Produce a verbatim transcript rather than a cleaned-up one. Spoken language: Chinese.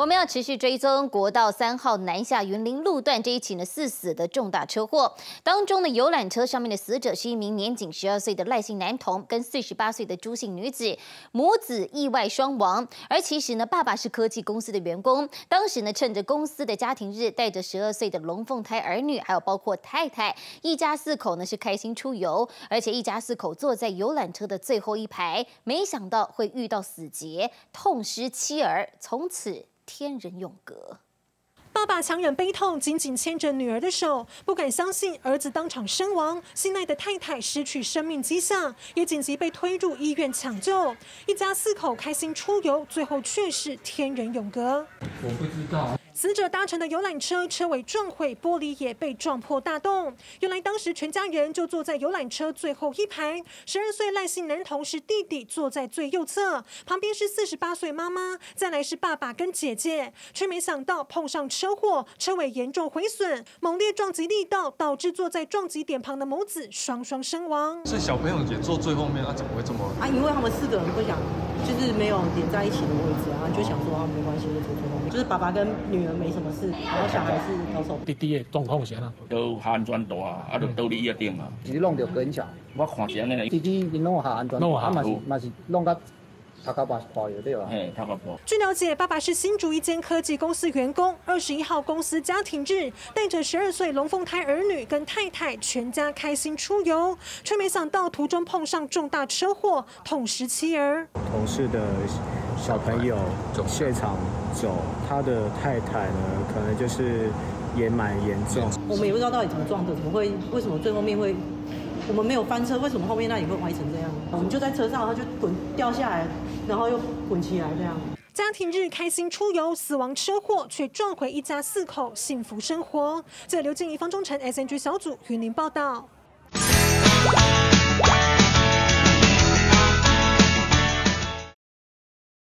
我们要持续追踪国道三号南下云林路段这一起呢四死的重大车祸，当中的游览车上面的死者是一名年仅十二岁的赖姓男童跟四十八岁的朱姓女子，母子意外双亡。而其实呢，爸爸是科技公司的员工，当时呢趁着公司的家庭日，带着十二岁的龙凤胎儿女，还有包括太太，一家四口呢是开心出游，而且一家四口坐在游览车的最后一排，没想到会遇到死劫，痛失妻儿，从此天人永隔。爸爸强忍悲痛，紧紧牵着女儿的手，不敢相信儿子当场身亡，心爱的太太失去生命迹象，也紧急被推入医院抢救。一家四口开心出游，最后却是天人永隔。我不知道。 死者搭乘的游览车车尾撞毁，玻璃也被撞破大洞。原来当时全家人就坐在游览车最后一排，十二岁赖姓男童是弟弟，坐在最右侧，旁边是四十八岁妈妈，再来是爸爸跟姐姐。却没想到碰上车祸，车尾严重毁损，猛烈撞击力道导致坐在撞击点旁的母子双双身亡。是小朋友也坐最后面，啊，怎么会这么？啊，因为他们四个人不想，就是没有点在一起的位置啊，就想说啊，没关系，就坐最后面。就是爸爸跟女儿。 没什么事，然后小孩是高手。弟弟的状况是哪？都下安全带啊，啊，都倒立一定啊。是弄到跟脚，我看是安尼。弟弟因弄下安全带，啊嘛是嘛是弄到。 据了解，爸爸是新竹一间科技公司员工，二十一号公司家庭日，带着十二岁龙凤胎儿女跟太太，全家开心出游，却没想到途中碰上重大车祸，痛失妻儿。同事的小朋友现场走，他的太太呢，可能就是也蛮严重。我们也不知道到底怎么撞的，怎么会？为什么最后面会？ 我们没有翻车，为什么后面那里会歪成这样？我们就在车上，然后就滚掉下来，然后又滚起来这样。家庭日开心出游，死亡车祸却撞回一家四口幸福生活。这刘静怡、方中晨 S N G 小组云林报道。